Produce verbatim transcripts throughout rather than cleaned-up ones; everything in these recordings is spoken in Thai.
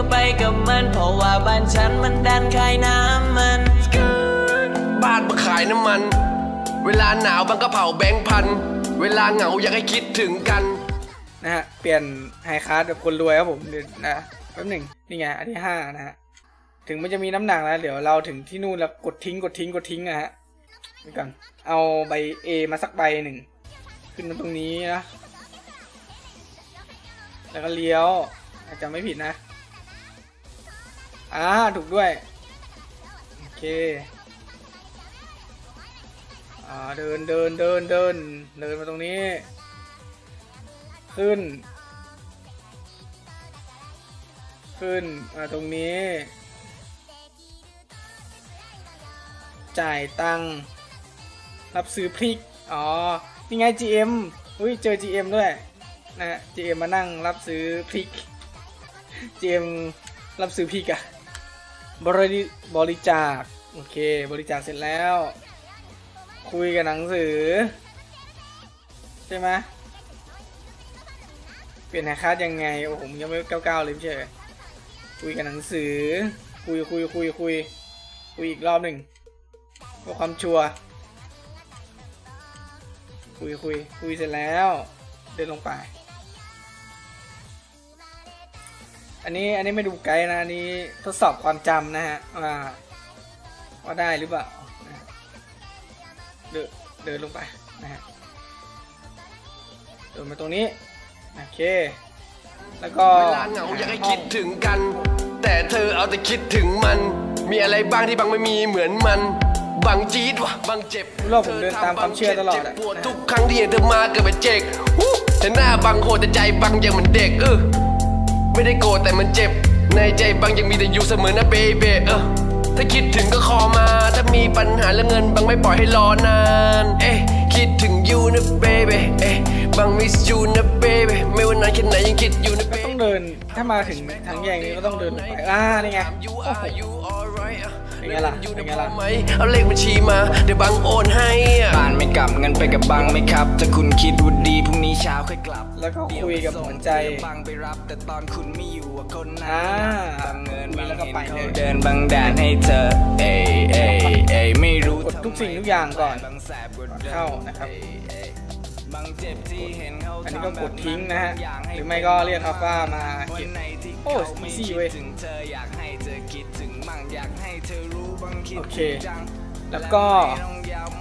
ก็ไปกับมันเพราะว่าบ้านฉันมันดันขายน้ำมันบ้านมาขายน้ำมันเวลาหนาวบ้างก็เผาแบงค์พันเวลาเหงาอยากให้คิดถึงกันนะฮะเปลี่ยนไฮคลาสแบบคนรวยครับผมเดี๋ยวนะแป๊บหนึ่งนี่ไงอันที่ห้านะฮะถึงมันจะมีน้ำหนักนะเดี๋ยวเราถึงที่นู่นแล้วกดทิ้งกดทิ้งกดทิ้งนะฮะดูกันเอาใบ เอ มาสักใบหนึ่งขึ้นมาตรงนี้นะแล้วก็เลี้ยวอาจจะไม่ผิดนะอ่าถูกด้วยโอเคอ่าเดินเดินเดินเดินเดินมาตรงนี้ขึ้นขึ้นมาตรงนี้จ่ายตังค์รับซื้อพริกอ๋อนี่ไง จี เอ็ม อุ้ยเจอ จี เอ็ม ด้วยนะ จี เอ็ม มานั่งรับซื้อพริก จี เอ็ม รับซื้อพริกอะบริบริจาคโอเคบริจาคเสร็จแล้วคุยกับหนังสือใช่ไหมเปลี่ยนหาคาดยังไงโอ้ผมยังไม่เก้าเก้าเลยพี่เชยคุยกับหนังสือคุยคุยคุยคุยคุยอีกรอบหนึ่งเพื่อความชัวร์คุยคุยคุยเสร็จแล้วเดินลงไปอันนี้อันนี้ไม่ดูไกลนะอันนี้ทดสอบความจำนะฮะว่าว่าได้หรือเปล่าเดินเดินลงไปนะฮะเดินมาตรงนี้โอเคแล้วก็เวลาเหงาอยากให้คิดถึงกันแต่เธอเอาแต่คิดถึงมันมีอะไรบ้างที่บางไม่มีเหมือนมันบางจี๊ดวะบางเจ็บเธอเดินตามความเชื่อตลอดปวดทุกครั้งที่เห็นเธอมาเกิดเป็นเจ็กเธอหน้าบางโหดแต่ใจบางยังเหมือนเด็กเออไม่ได้โกรธแต่มันเจ็บในใจบางยังมีแต่อยู่เสมอนะเบเบเออถ้าคิดถึงก็ขอมาถ้ามีปัญหาและเงินบางไม่ปล่อยให้รอนานเอ๊ะคิดถึงยูนะเบเบเอ๊ะบางมิสยูนะเบเบไม่ว่านานแค่ไหนยังคิดอยู่นะเบต้องเดินถ้ามาถึงทางแยกนี้ก็ต้องเดินไปอ่านี่ไงเป็นไงล่ะเป็นไงล่ะเอาเลขบัญชีมาเดี๋ยวบางโอนให้บ้านไม่กลับเงินไปกับบางไม่ครับถ้าคุณคิดว่าดีพรุ่งนี้เช้าค่อยกลับแล้วก็คุยกับหัวใจบางไปรับแต่ตอนคุณไม่อยู่คนนั้นบางเงินแล้วก็ไปเดินบางแดนให้เธอเอ้เอ้เอ้ไม่รู้ทุกสิ่งทุกอย่างก่อนเข้านะครับอันนี้ก็กดทิ้งนะฮะหรือไม่ก็เรียกครับว่ามาเก็บโอ้ยซี่เว้ยโอเคแล้วก็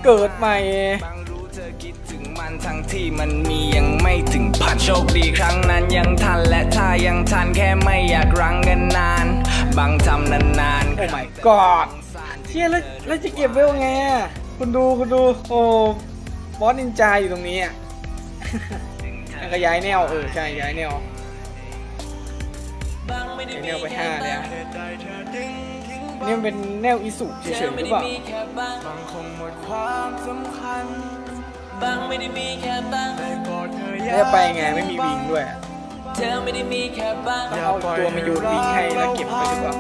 เกิดใหม่คิดถึงมันทั้งที่มันมียังไม่ถึงพันโชคดีครั้งนั้นยังทันและถ้ายังทันแค่ไม่อยากรั้งกันนานบางทำนานๆโอ้ my god เชี่ยแล้วแล้วจะเก็บไว้ไงอ่ะคุณดูคุณดูโอ้บอสนินจาอยู่ตรงนี้อ่ะแล้วก็ย้ายแนวเออใช่ย้ายแนวย้ายแนวไปห้าเลยอ่ะนี่มันเป็นแนวอิสุเฉยๆหรือเปล่าบ้างไม่ได้มีแค่บ้างจะไปไงไม่มีวิงด้วยเธอไม่ได้มีแค่บ้างเอาตัวมาโยนวิงให้แล้วเก็บไปดีกว่า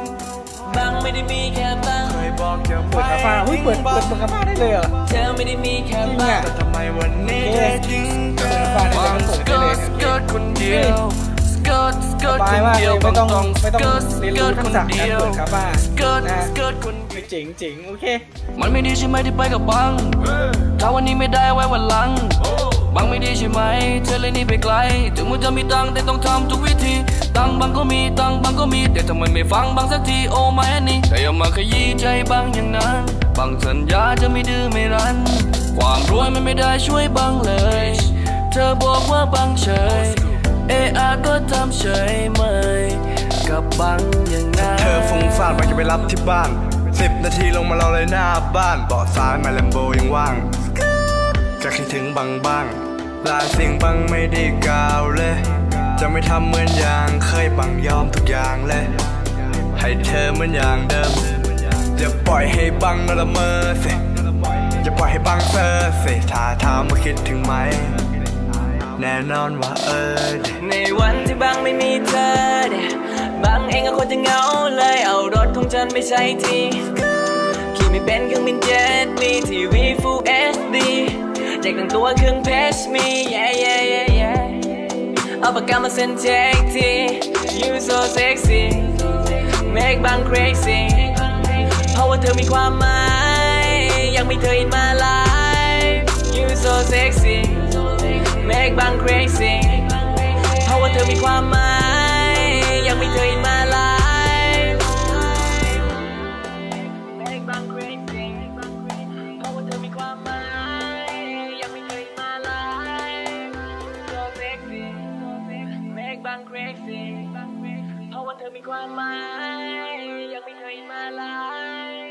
บ้างไม่ได้มีแค่บ้างเคยบอกจะเปิดกระป๋าเฮ้ยเปิดเปิดกระป๋าได้เลยเหรอเธอไม่ได้มีแค่บ้างแต่ทำไมวันนี้เธอทิ้งกันสเกิร์ตสเกิร์ตคนเดียวสเกิร์ตสเกิร์ตคนเดียวไม่ต้องไม่ต้องเรียนรู้ทั้งสามการเปิดกระป๋านะเจ๋งเจ๋งโอเคมันไม่ดีใช่ไหมที่ไปกับบ้างถ้าวันนี้ไม่ได้ไว้วันหลังบางไม่ดีใช่ไหมเธอเลยนี่ไปไกลถึงมันจะมีตังแต่ต้องทำทุกวิธีตังบางก็มีตังบางก็มีแต่ทำไมไม่ฟังบางสักทีโอ้ไม่นี่แต่อย่ามาขยี้ใจบางอย่างนั้นบางสัญญาจะไม่ดื้อไม่รั้นความรวยมันไม่ได้ช่วยบางเลยเธอบอกว่าบางเฉยเออาก็ทำเฉยไม่กับบางอย่างนั้นเธอฟุ้งซ่านบางจะไปรับที่บ้านสิบนาทีลงมารอเลยหน้าบ้านเบาะซ้ายมาแลมโบยังว่างจะคิดถึงบางบ้างลาสิ่งบางไม่ได้กล่าวเลยจะไม่ทำเหมือนอย่างเคยบางยอมทุกอย่างเลยให้เธอเหมือนอย่างเดิมอย่าปล่อยให้บางละเมอสิอย่าปล่อยให้บางเซ่อสิถ้าถามว่าคิดถึงไหมแน่นอนว่าเออในวันที่บางไม่มีเธอบางเองก็ควรจะเหงาเลยเอารถของฉันไปใช้ทีขี่ไม่เป็นเครื่องบินเจ็ตมีทีวี Full เอช ดี แจกทั้งตัวเครื่องเพชรมีแย่แย่แย่แย่เอาปากกามาเซ็นเช็คที You so sexy บาง crazy เพราะว่าเธอมีความหมายอยากมีเธอ in my life you so sexy make บาง crazy เพราะว่าเธอมีความหมายอยากมีเธอ in my life make บาง crazy เพราะว่าเธอมีความหมายอยากมีเธอ in my life so sexy make บาง crazyเพราะว่าเธอมีความหมายอยากมีเธอ in my life